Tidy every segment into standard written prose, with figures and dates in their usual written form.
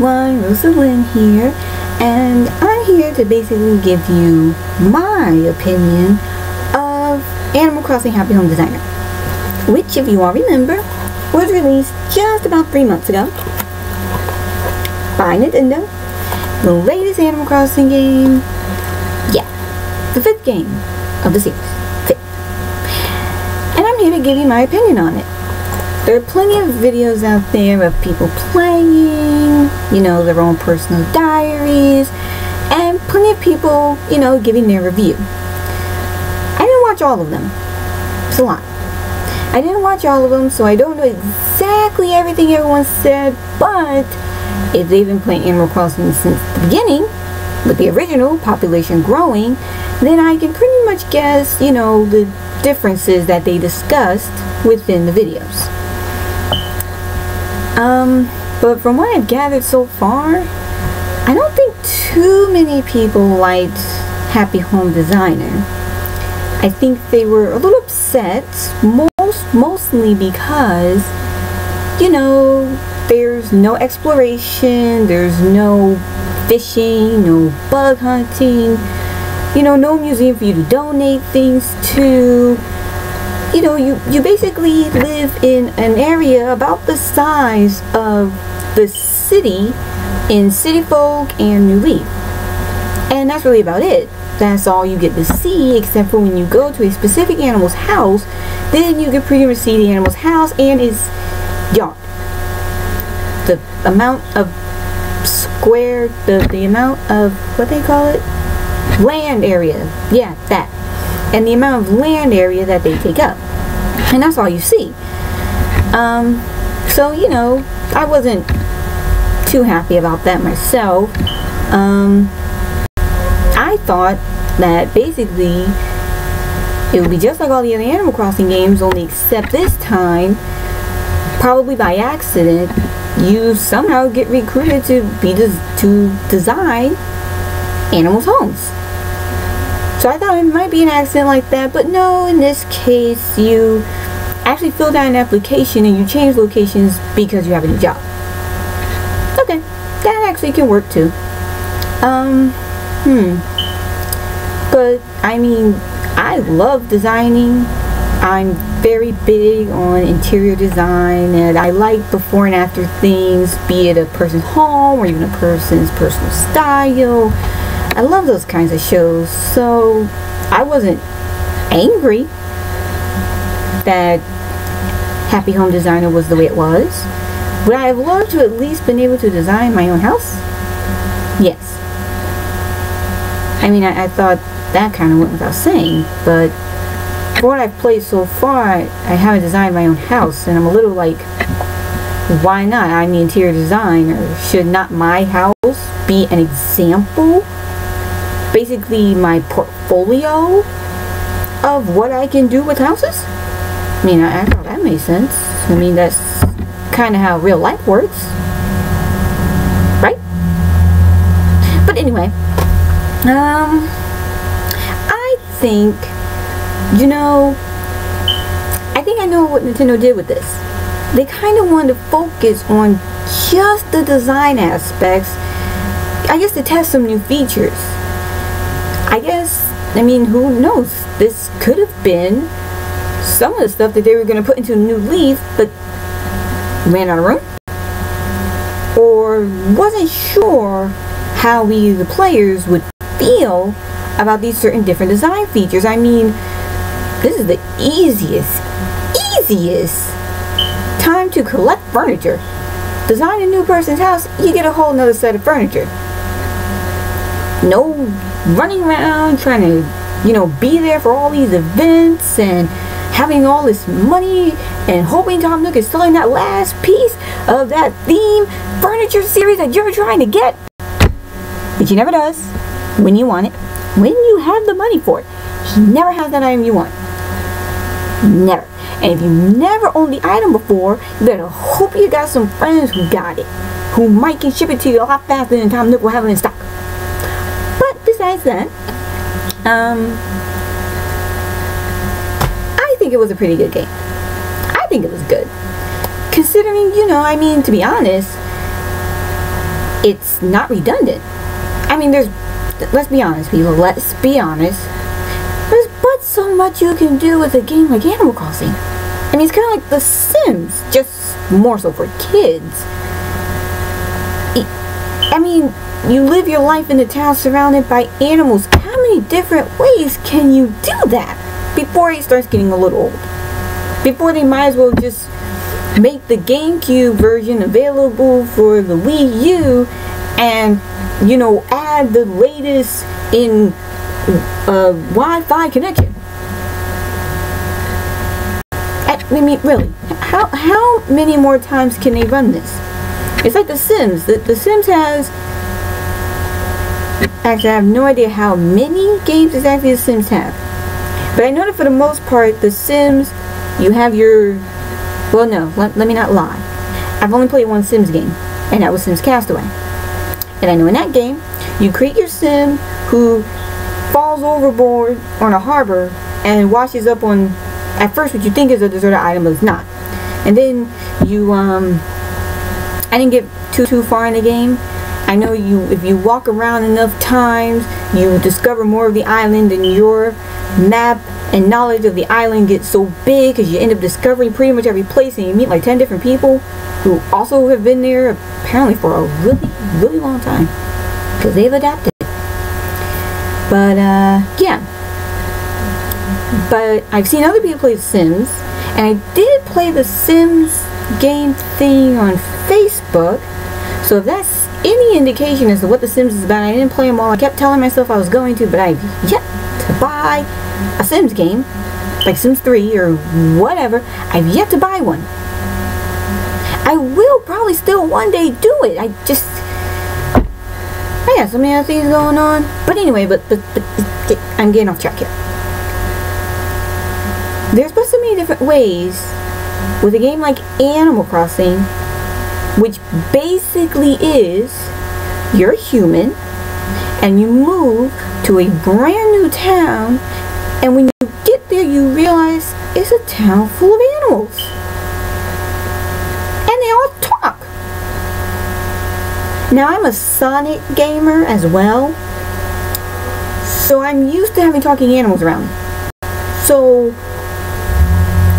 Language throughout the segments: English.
everyone, Rosalind here, and I'm here to basically give you my opinion of Animal Crossing Happy Home Designer, which, if you all remember, was released just about 3 months ago by Nintendo. The latest Animal Crossing game, the fifth game of the series, and I'm here to give you my opinion on it. There are plenty of videos out there of people playing, you know, their own personal diaries, and plenty of people, you know, giving their review. I didn't watch all of them. It's a lot. I didn't watch all of them, so I don't know exactly everything everyone said, but if they've been playing Animal Crossing since the beginning, with the original population growing, then I can pretty much guess, you know, the differences that they discussed within the videos. But from what I've gathered so far, I don't think too many people liked Happy Home Designer. I think they were a little upset, mostly because, you know, there's no exploration, there's no fishing, no bug hunting, you know, no museum for you to donate things to. You know, you basically live in an area about the size of the city in City Folk and New Leaf, and that's really about it. That's all you get to see, except for when you go to a specific animal's house, then you can pretty much see the animal's house and its yard. The amount of square, the amount of, what they call it? Land area. Yeah, that. And the amount of land area that they take up, and that's all you see. So, you know, I wasn't too happy about that myself. I thought that basically it would be just like all the other Animal Crossing games, only except this time, probably by accident, you somehow get recruited to design animals' homes. So I thought it might be an accident like that, but no, in this case, you actually filled out an application and you change locations because you have a new job. Okay, that actually can work too. But, I mean, I love designing. I'm very big on interior design, and I like before and after things, be it a person's home or even a person's personal style. I love those kinds of shows, so I wasn't angry that Happy Home Designer was the way it was. Would I have loved to at least been able to design my own house? Yes. I mean, I thought that kind of went without saying, but for what I've played so far, I haven't designed my own house, and I'm a little like, why not? I'm the interior designer. Should not my house be an example? Basically my portfolio of what I can do with houses? I mean, I thought that made sense. I mean, that's kind of how real life works, right? But anyway, I think, you know, I think I know what Nintendo did with this. They kind of wanted to focus on just the design aspects, I guess, to test some new features. I guess, I mean, who knows? This could have been some of the stuff that they were going to put into New Leaf, but ran out of room, or wasn't sure how we, the players, would feel about these certain different design features. I mean, this is the easiest time to collect furniture. Design a new person's house, you get a whole nother set of furniture. No running around trying to, you know, be there for all these events and having all this money and hoping Tom Nook is selling that last piece of that theme furniture series that you're trying to get. But he never does when you want it, when you have the money for it. He never has that item you want. Never. And if you never owned the item before, you better hope you got some friends who got it, who might can ship it to you a lot faster than Tom Nook will have it in stock. Besides that, I think it was a pretty good game. I think it was good. Considering, you know, I mean, to be honest, it's not redundant. I mean, there's, let's be honest, people, let's be honest, there's but so much you can do with a game like Animal Crossing. I mean, it's kind of like The Sims, just more so for kids. I mean, you live your life in a town surrounded by animals. How many different ways can you do that before it starts getting a little old? Before they might as well just make the GameCube version available for the Wii U and, you know, add the latest in Wi-Fi connection. I mean, really, how many more times can they run this? It's like The Sims. The Sims has... Actually, I have no idea how many games exactly The Sims have. But I know that for the most part, The Sims, you have your... Well, no, let me not lie. I've only played one Sims game, and that was Sims Castaway. And I know in that game, you create your Sim who falls overboard on a harbor and washes up on... At first, what you think is a deserted item, but it's not. And then you, I didn't get too far in the game. I know you, if you walk around enough times, you discover more of the island, and your map and knowledge of the island gets so big because you end up discovering pretty much every place, and you meet like 10 different people who also have been there apparently for a really, really long time because they've adapted. But, yeah. But I've seen other people play The Sims, and I did play The Sims game thing on Facebook, so if that's any indication as to what The Sims is about, I didn't play them all. I kept telling myself I was going to, but I've yet to buy a Sims game, like Sims 3 or whatever. I've yet to buy one. I will probably still one day do it. I just... I got so many other things going on. But anyway, but I'm getting off track here. There's but so many different ways with a game like Animal Crossing, which basically is you're human and you move to a brand new town, and when you get there you realize it's a town full of animals. And they all talk. Now, I'm a Sonic gamer as well, so I'm used to having talking animals around me. So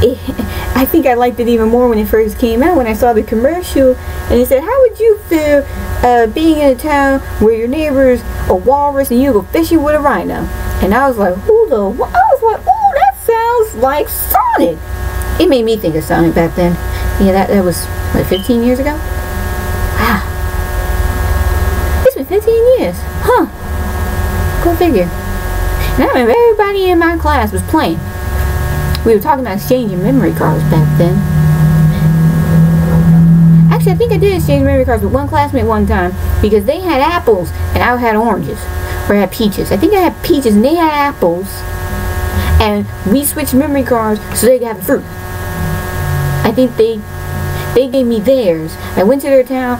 I think I liked it even more when it first came out, when I saw the commercial and it said, how would you feel being in a town where your neighbor's a walrus and you go fishing with a rhino? And I was like, oh, that sounds like Sonic. It made me think of Sonic back then. Yeah, that was, what, 15 years ago? Wow. It's been 15 years. Huh. Go figure. And I remember everybody in my class was playing. We were talking about exchanging memory cards back then. Actually, I think I did exchange memory cards with one classmate one time because they had apples and I had oranges. Or I had peaches. I think I had peaches and they had apples. And we switched memory cards so they could have the fruit. I think they gave me theirs. I went to their town,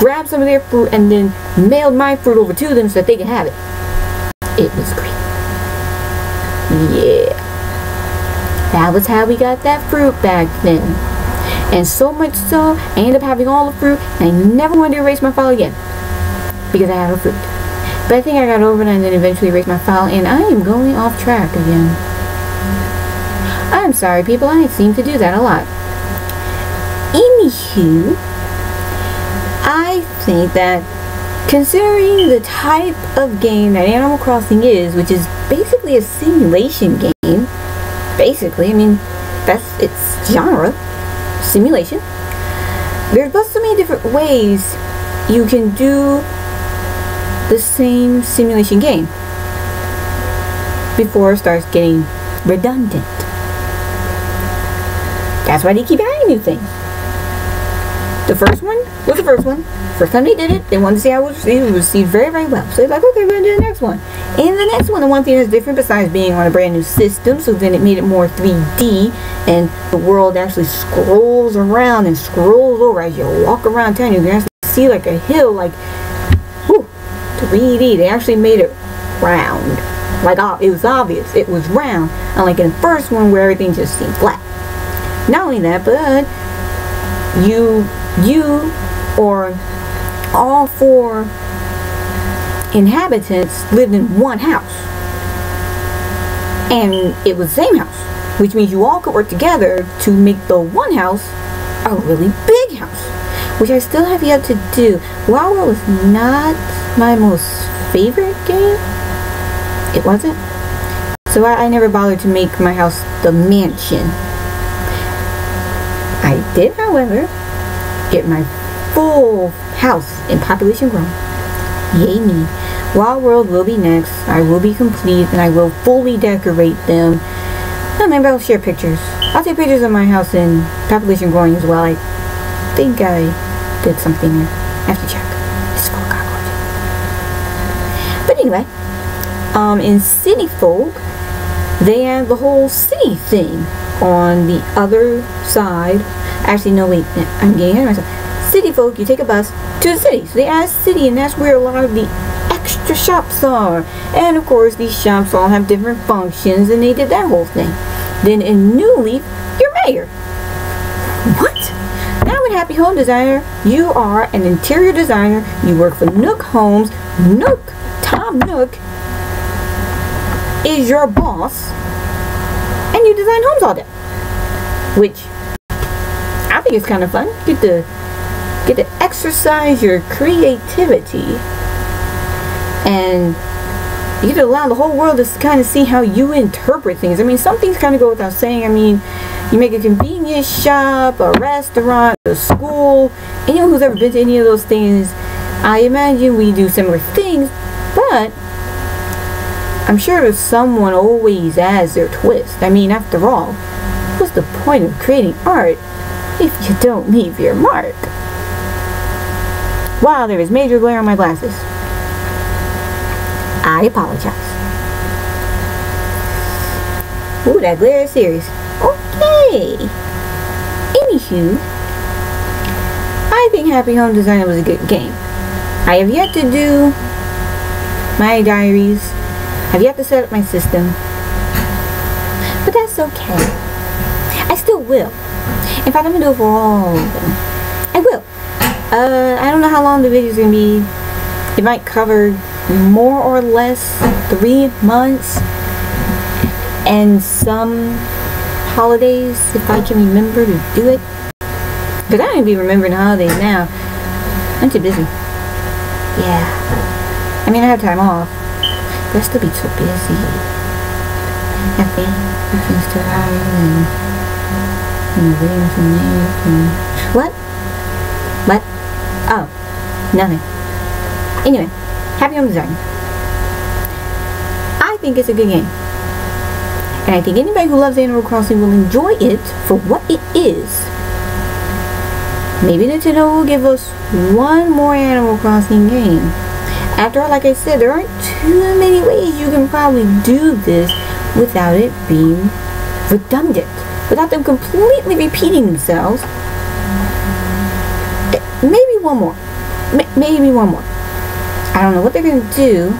grabbed some of their fruit, and then mailed my fruit over to them so that they could have it. It was great. Yeah. That was how we got that fruit back then. And so much so, I ended up having all the fruit, and I never wanted to erase my file again. Because I had all the fruit. But I think I got over it and then eventually erased my file, and I am going off track again. I'm sorry, people, I seem to do that a lot. Anywho, I think that considering the type of game that Animal Crossing is, which is basically a simulation game, basically, I mean, that's its genre, simulation. There's but so many different ways you can do the same simulation game before it starts getting redundant. That's why they keep adding new things. The first one was the first one. First time they did it, they wanted to see how it was received very, very well. So they're like, okay, we're going to do the next one. And the next one, the one thing that's different besides being on a brand new system, so then it made it more 3D, and the world actually scrolls around and scrolls over as you walk around town. You can actually see like a hill, like, whew, 3D. They actually made it round. Like, it was obvious. It was round. Unlike in the first one where everything just seemed flat. Not only that, but you or all four inhabitants lived in one house. And it was the same house, which means you all could work together to make the one house a really big house, which I still have yet to do. While it was not my most favorite game, it wasn't. So I never bothered to make my house the mansion. I did, however, get my full house in population grown. Yay me. Wild World will be next. I will be complete and I will fully decorate them. And maybe I'll share pictures. I'll take pictures of my house in population growing as well. I think I did something there. I have to check. It's full of cockroaches. But anyway, in City Folk, they have the whole city thing on the other side. Actually, no, wait, I'm getting ahead of myself. City Folk, you take a bus to the city. So they add city, and that's where a lot of the extra shops are. And of course, these shops all have different functions, and they did that whole thing. Then in New Leaf, you're mayor. What? Now in Happy Home Designer, you are an interior designer. You work for Nook Homes. Nook, Tom Nook, is your boss, and you design homes all day, which I think is kind of fun. Get to exercise your creativity, and you get to allow the whole world to kind of see how you interpret things. I mean, some things kind of go without saying. I mean, you make a convenience shop, a restaurant, a school. Anyone who's ever been to any of those things, I imagine we do similar things, but I'm sure someone always adds their twist. I mean, after all, what's the point of creating art if you don't leave your mark? Wow, there is major glare on my glasses. I apologize. Ooh, that glare is serious. Okay. Anywho, I think Happy Home Designer was a good game. I have yet to do my diaries. I've yet to set up my system, but that's okay. I still will. In fact, I'm gonna do it for all of them. I will. I don't know how long the video's gonna be. It might cover more or less 3 months and some holidays if I can remember to do it. Because I don't even be remembering the holidays now. I'm too busy. Yeah. I mean, I have time off. I still be too busy. Nothing's too hard and waiting for me. What? What? Oh, nothing. Anyway, Happy Home Designer. I think it's a good game. And I think anybody who loves Animal Crossing will enjoy it for what it is. Maybe Nintendo will give us one more Animal Crossing game. After all, like I said, there aren't too many ways you can probably do this without it being redundant, without them completely repeating themselves. Maybe one more. Maybe one more. I don't know what they're going to do.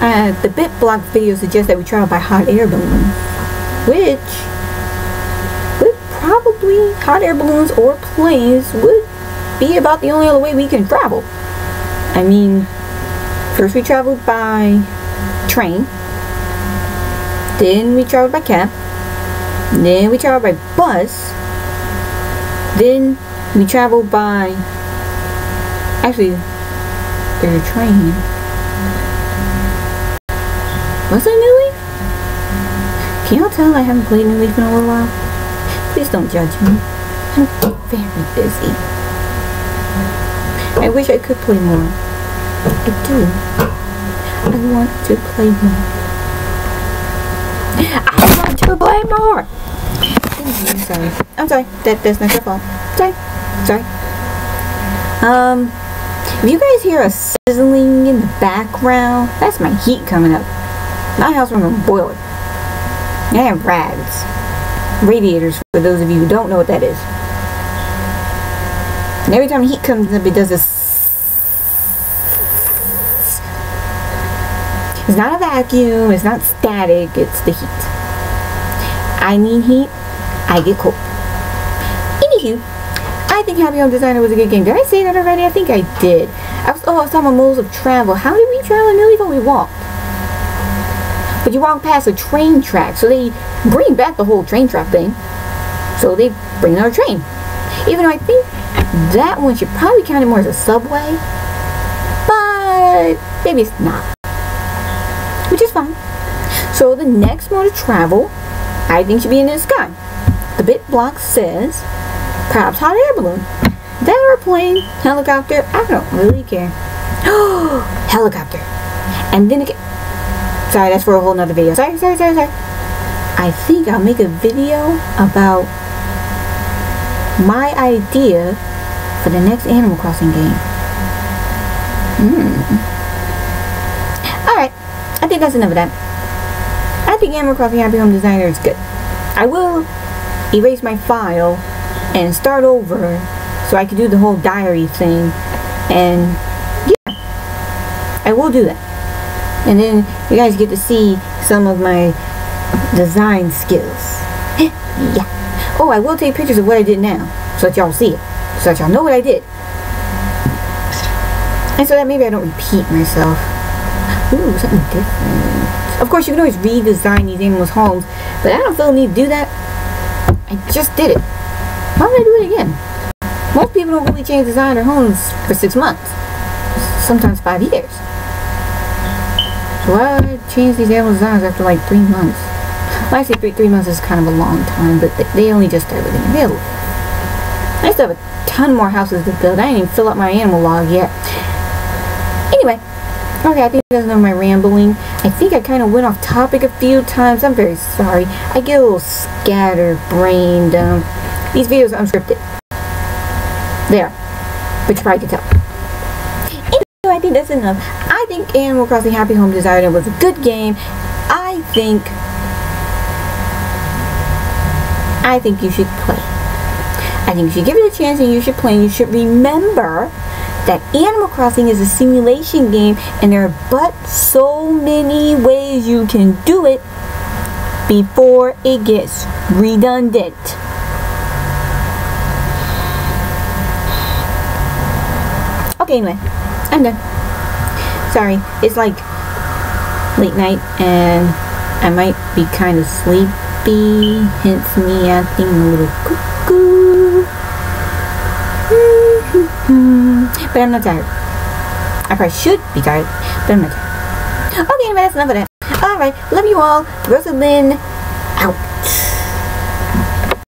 The Bit Block video suggests that we travel by hot air balloons, which would probably, hot air balloons or planes would be about the only other way we can travel. I mean, first we traveled by train, then we traveled by cab, then we traveled by bus, then we traveled by, actually, there's a train. Was it New Leaf? Can y'all tell I haven't played New Leaf in a little while? Please don't judge me. I'm very busy. I wish I could play more. I do. I want to play more. I want to play more! I'm sorry. I'm sorry. That's not your fault. Sorry. Sorry. If you guys hear a sizzling in the background, that's my heat coming up. My house room is boiling. I have rags. Radiators, for those of you who don't know what that is. And every time the heat comes up, it does this. It's not a vacuum, it's not static, it's the heat. I need heat, I get cold. Anywho, I I think Happy Home Designer was a good game. Did I say that already? I think I did. I was talking about modes of travel. How did we travel in Millie? But we walked. But you walk past a train track. So they bring back the whole train track thing. So they bring another train. Even though I think that one should probably count it more as a subway. But maybe it's not. Which is fine. So the next mode of travel, I think, should be in the sky. The Bit Block says, perhaps hot air balloon. That airplane, helicopter, I don't really care. Helicopter. And then again. Sorry, that's for a whole nother video. Sorry. I think I'll make a video about my idea for the next Animal Crossing game. Alright, I think that's enough of that. I think Animal Crossing Happy Home Designer is good. I will erase my file and start over so I can do the whole diary thing. And yeah, I will do that. And then you guys get to see some of my design skills. Yeah. Oh, I will take pictures of what I did now, so that y'all see it, so that y'all know what I did, and so that maybe I don't repeat myself. Ooh, something different. Of course, you can always redesign these animals' homes, but I don't feel the need to do that. I just did it. Why would I do it again? Most people don't really change design their homes for 6 months, sometimes 5 years. So why would I change these animal designs after like 3 months? Well, actually, three months is kind of a long time, but they only just started in the middle. I still have a ton more houses to build. I didn't even fill up my animal log yet. Anyway, okay, I think that's enough of my rambling. I think I kind of went off topic a few times. I'm very sorry. I get a little scatterbrained. These videos are unscripted. There, but you probably can tell. I think that's enough. I think Animal Crossing Happy Home Designer was a good game. I think you should play. I think you should give it a chance, and you should play, and you should remember that Animal Crossing is a simulation game, and there are but so many ways you can do it before it gets redundant. Okay, anyway. I'm done. Sorry, it's like late night and I might be kind of sleepy, hence me acting a little cuckoo. But I'm not tired. I probably should be tired, but I'm not tired. Okay, anyway, that's enough of that. Alright, love you all. Rosalind out.